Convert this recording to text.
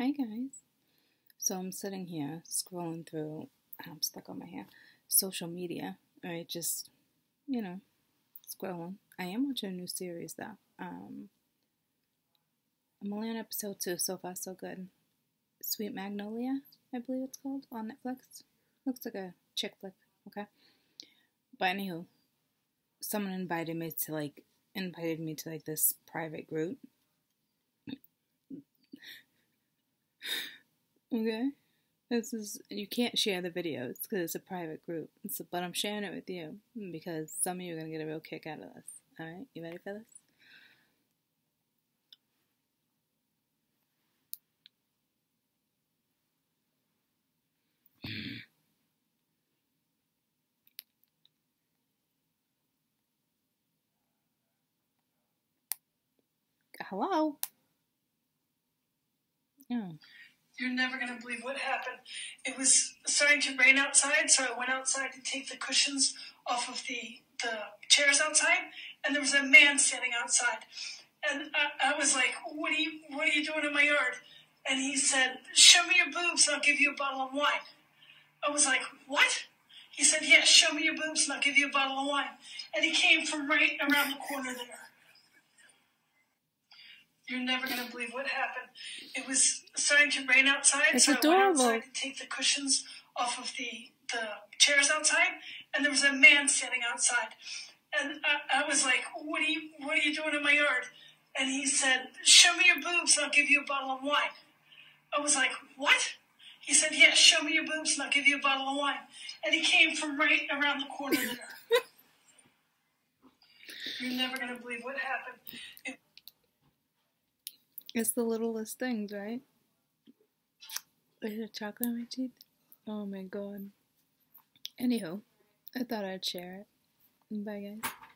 Hey guys, so I'm sitting here scrolling through, I'm stuck on my hair, social media, right, just, you know, scrolling. I am watching a new series though, I'm only on episode 2, so far so good. Sweet Magnolia, I believe it's called, on Netflix. Looks like a chick flick, okay? But anywho, someone invited me to this private group. Okay, you can't share the videos because it's a private group, but I'm sharing it with you because some of you are going to get a real kick out of this. Alright, you ready for this? Hello? Oh. You're never going to believe what happened. It was starting to rain outside, so I went outside to take the cushions off of the chairs outside, and there was a man standing outside. And I was like, what are you doing in my yard? And he said, show me your boobs and I'll give you a bottle of wine. I was like, what? He said, yeah, show me your boobs and I'll give you a bottle of wine. And he came from right around the corner there. You're never going to believe what happened. It was starting to rain outside, it's so adorable. I went outside to take the cushions off of the chairs outside, and there was a man standing outside. And I was like, what are you doing in my yard? And he said, show me your boobs and I'll give you a bottle of wine. I was like, what? He said, yeah, show me your boobs and I'll give you a bottle of wine. And he came from right around the corner there. You're never going to believe what happened. It's the littlest things, right? Is there chocolate in my teeth? Oh my god. Anywho, I thought I'd share it. Bye guys.